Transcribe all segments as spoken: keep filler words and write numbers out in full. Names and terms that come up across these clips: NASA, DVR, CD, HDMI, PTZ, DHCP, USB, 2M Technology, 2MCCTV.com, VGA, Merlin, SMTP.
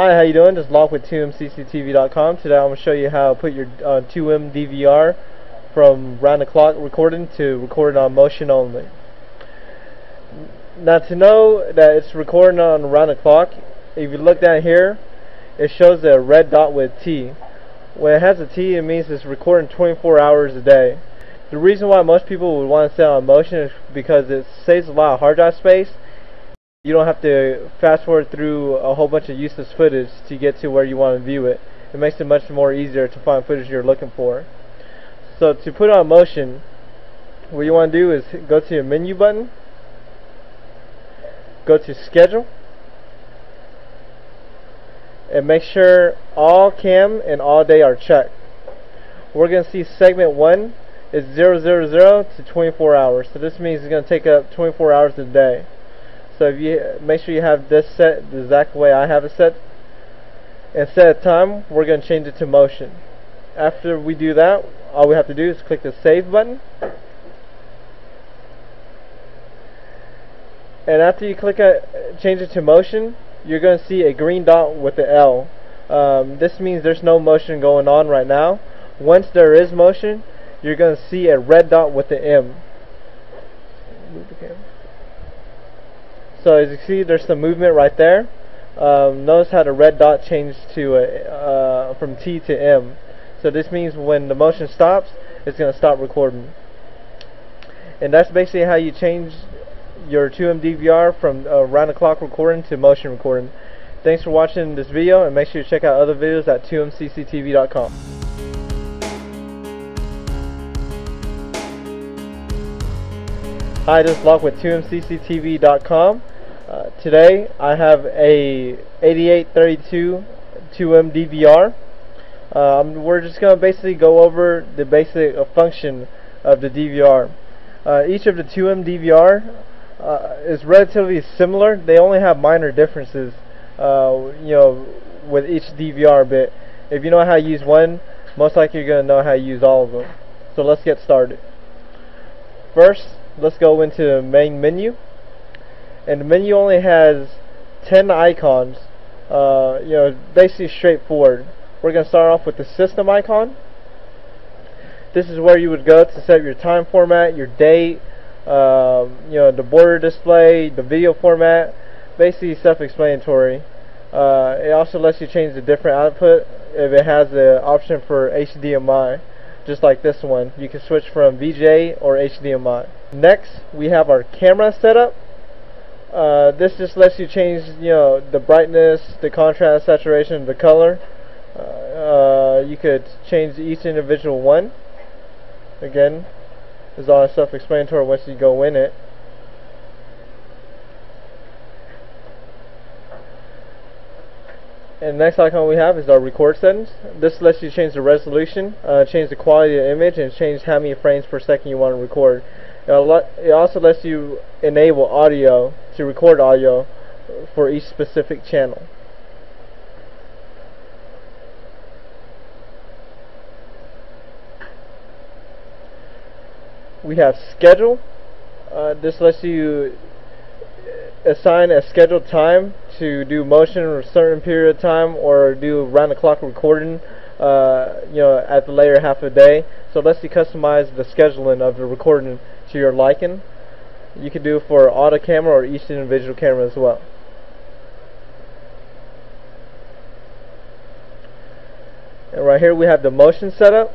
Hi, how you doing? Just Locke with two M C C T V dot com. Today I'm going to show you how to put your uh, two M D V R from round the clock recording to recording on motion only. Now, to know that it's recording on round the clock, if you look down here, it shows a red dot with T. When it has a T, it means it's recording twenty-four hours a day. The reason why most people would want to stay on motion is because it saves a lot of hard drive space. You don't have to fast forward through a whole bunch of useless footage to get to where you want to view it. It makes it much more easier to find footage you're looking for. So to put on motion, what you want to do is go to your menu button, go to schedule, and make sure all cam and all day are checked. We're going to see segment one is zero zero zero to twenty-four hours. So this means it's going to take up twenty-four hours a day. So if you make sure you have this set the exact way I have it set, and set a time. We're going to change it to motion. After we do that, all we have to do is click the save button, and after you click a, change it to motion, you're going to see a green dot with the L. Um, this means there's no motion going on right now. Once there is motion, you're going to see a red dot with the M. Move the camera. So as you see, there's some movement right there. Um, notice how the red dot changed to a, uh, from T to M. So this means when the motion stops, it's going to stop recording. And that's basically how you change your two M D V R from uh, round-the-clock recording to motion recording. Thanks for watching this video, and make sure you check out other videos at two M C C T V dot com. Hi, this is Locke with two M C C T V dot com. Uh, today I have a eighty-eight thirty-two two M D V R. Um, we're just going to basically go over the basic uh, function of the D V R. Uh, each of the two M D V R uh, is relatively similar. They only have minor differences, uh, you know, with each D V R bit. If you know how to use one, most likely you're going to know how to use all of them. So let's get started. First, let's go into the main menu, and the menu only has ten icons. Uh, you know, basically straightforward. We're going to start off with the system icon. This is where you would go to set your time format, your date, uh, you know, the border display, the video format, basically self-explanatory. Uh, it also lets you change the different output if it has the option for H D M I. Just like this one, you can switch from V G A or H D M I. Next, we have our camera setup. Uh, this just lets you change, you know, the brightness, the contrast, saturation, the color. Uh, uh, you could change each individual one. Again, it's all self-explanatory once you go in it. And next icon we have is our record settings. This lets you change the resolution, uh, change the quality of the image, and change how many frames per second you want to record. It also lets you enable audio to record audio for each specific channel. We have schedule. Uh, this lets you assign a scheduled time to do motion or a certain period of time, or do round-the-clock recording, uh, you know, at the later half of the day. So it lets you customize the scheduling of the recording to your liking. You can do it for auto camera or each individual camera as well. And right here we have the motion setup.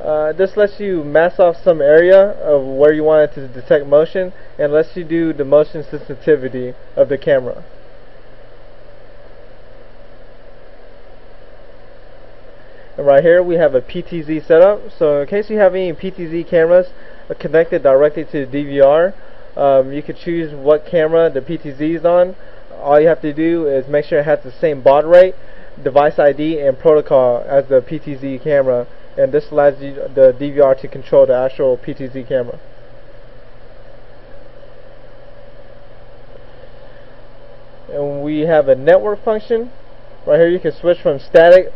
Uh, this lets you mask off some area of where you want it to detect motion, and lets you do the motion sensitivity of the camera. And right here we have a P T Z setup. So in case you have any P T Z cameras connected directly to the D V R, um, you could choose what camera the P T Z is on. All you have to do is make sure it has the same baud rate, device I D, and protocol as the P T Z camera, and this allows you, the D V R, to control the actual P T Z camera. And we have a network function. Right here you can switch from static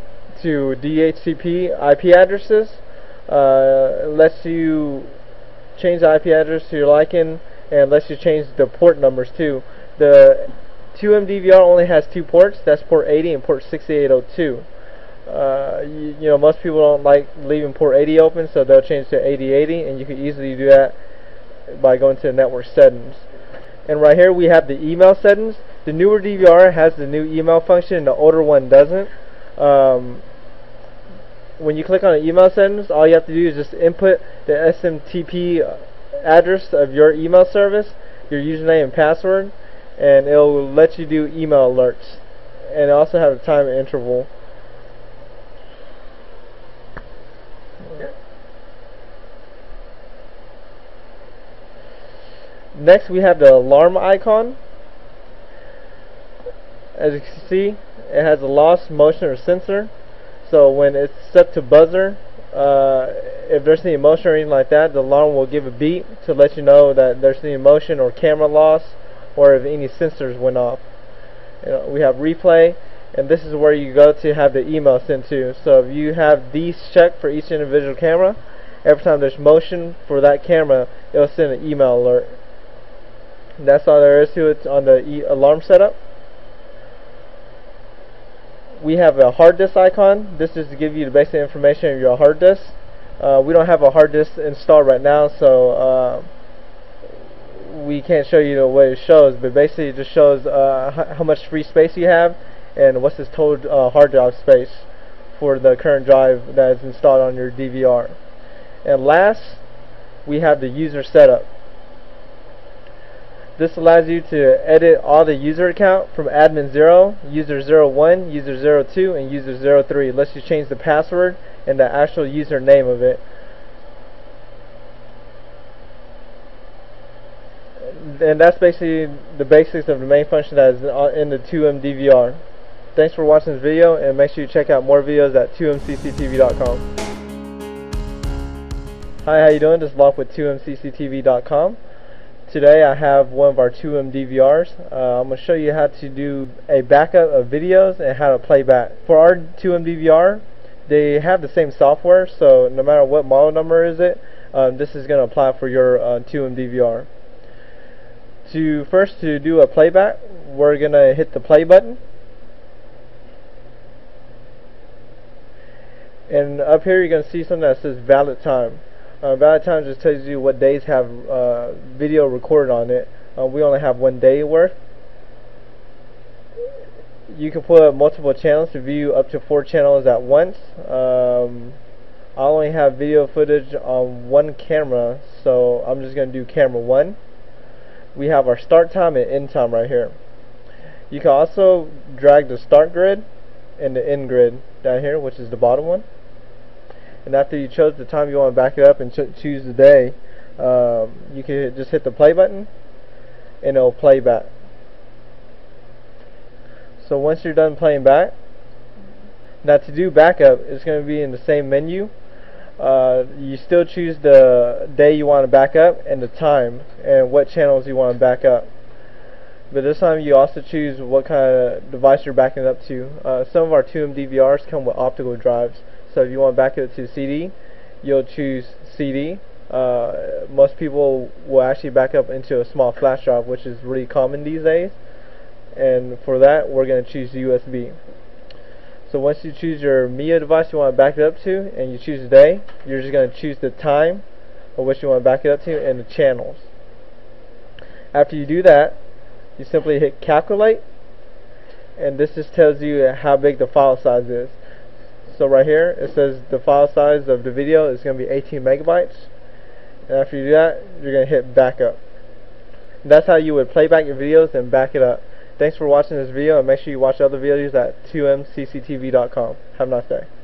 to D H C P I P addresses. Uh, lets you change the I P address to your liking, and lets you change the port numbers too. The two M D V R only has two ports. That's port eighty and port sixty-eight oh two. Uh, you, you know, most people don't like leaving port eighty open, so they'll change to eighty eighty, and you can easily do that by going to the network settings. And right here we have the email settings. The newer D V R has the new email function and the older one doesn't. Um, when you click on the email settings, all you have to do is just input the S M T P address of your email service, your username and password, and it will let you do email alerts. And it also has a time interval. Next we have the alarm icon. As you can see, it has a lost motion or sensor, so when it's set to buzzer, uh, if there's any motion or anything like that, the alarm will give a beep to let you know that there's any motion or camera loss, or if any sensors went off. You know, we have replay, and this is where you go to have the email sent to. So if you have these checked for each individual camera, every time there's motion for that camera, it will send an email alert. That's all there is to it on the e alarm setup. We have a hard disk icon. This is to give you the basic information of your hard disk. Uh, we don't have a hard disk installed right now, so uh, we can't show you the way it shows, but basically it just shows uh, how much free space you have and what's this total uh, hard drive space for the current drive that is installed on your D V R. And last, we have the user setup. This allows you to edit all the user account from admin zero, user zero one, user zero two, and user zero three. It lets you change the password and the actual username of it. And that's basically the basics of the main function that is in the two M D V R. Thanks for watching this video, and make sure you check out more videos at two M C C T V dot com. Hi, how you doing? This is Locke with two M C C T V dot com. Today I have one of our two M D V Rs. Uh, I'm going to show you how to do a backup of videos and how to play back. For our two M D V R, they have the same software, so no matter what model number is it, um, this is going to apply for your uh, two M D V R. To first to do a playback, we're going to hit the play button. And up here you're going to see something that says valid time. Uh, valid time just tells you what days have uh, video recorded on it. Uh, we only have one day worth. You can pull up multiple channels to view up to four channels at once. Um, I only have video footage on one camera, so I'm just going to do camera one. We have our start time and end time right here. You can also drag the start grid and the end grid down here, which is the bottom one. And after you chose the time you want to back it up and cho choose the day, um, you can just hit the play button and it'll play back. So once you're done playing back, now to do backup, it's going to be in the same menu. Uh, you still choose the day you want to back up and the time and what channels you want to back up. But this time you also choose what kind of device you're backing up to. Uh, some of our two M D V Rs come with optical drives. So if you want to back it to C D, you'll choose C D. Uh, most people will actually back up into a small flash drive, which is really common these days. And for that, we're going to choose U S B. So once you choose your M I A device you want to back it up to, and you choose the day, you're just going to choose the time of which you want to back it up to and the channels. After you do that, you simply hit calculate, and this just tells you how big the file size is. So right here it says the file size of the video is going to be eighteen megabytes, and after you do that, you're going to hit backup. And that's how you would play back your videos and back it up. Thanks for watching this video, and make sure you watch other videos at two M C C T V dot com. Have a nice day.